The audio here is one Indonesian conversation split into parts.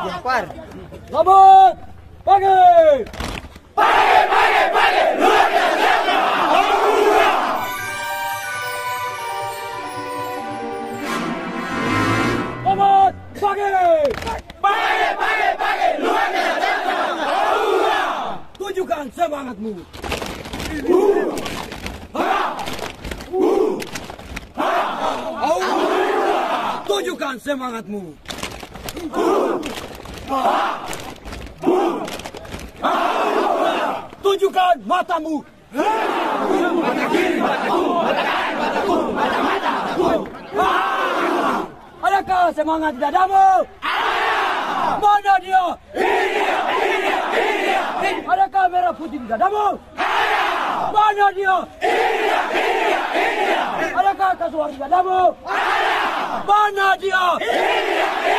Dilempar. Selamat pagi. Pagi. Luar biasa. Alhamdulillah. Selamat pagi. Pagi. Luar biasa. Alhamdulillah. Tunjukkan semangatmu. Tunjukkan semangatmu. Tunjukkan matamu. Mata kiri mataku, mata kanan mataku, mata-mataku. Adakah semangat di dadamu? Ada. Mana dia? Ini dia. Adakah merah putih di dadamu? Ada. Mana dia? Ini dia. Adakah kasuar di dadamu? Ada. Mana dia? Ini dia.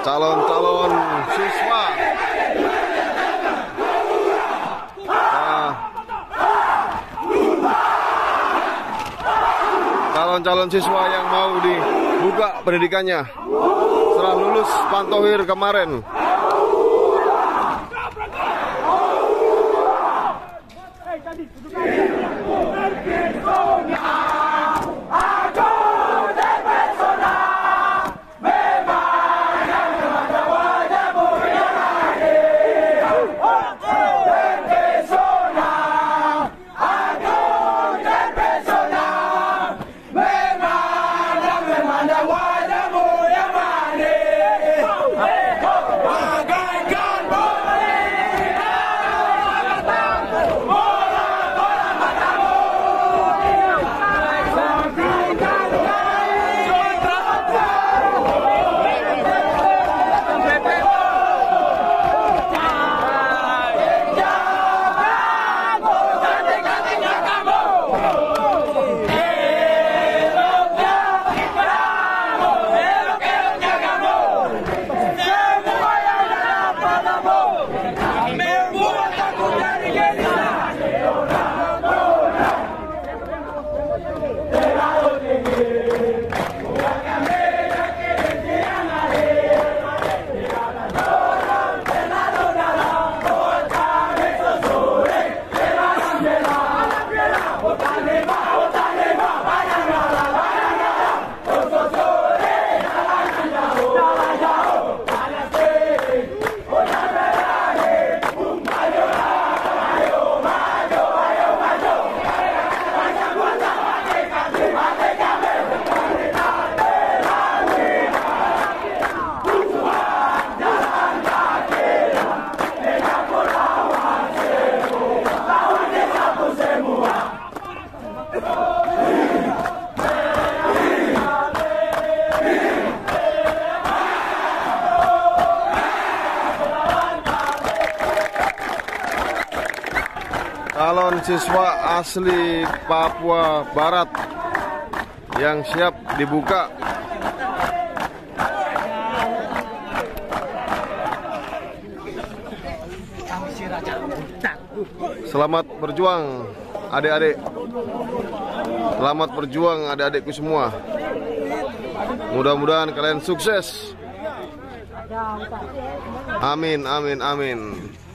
Calon-calon siswa calon-calon siswa yang mau dibuka pendidikannya setelah lulus Pantauhir kemarin. Calon siswa asli Papua Barat yang siap dibuka Selamat berjuang adik-adik. Selamat berjuang adik-adikku semua. Mudah-mudahan kalian sukses. Amin, amin, amin.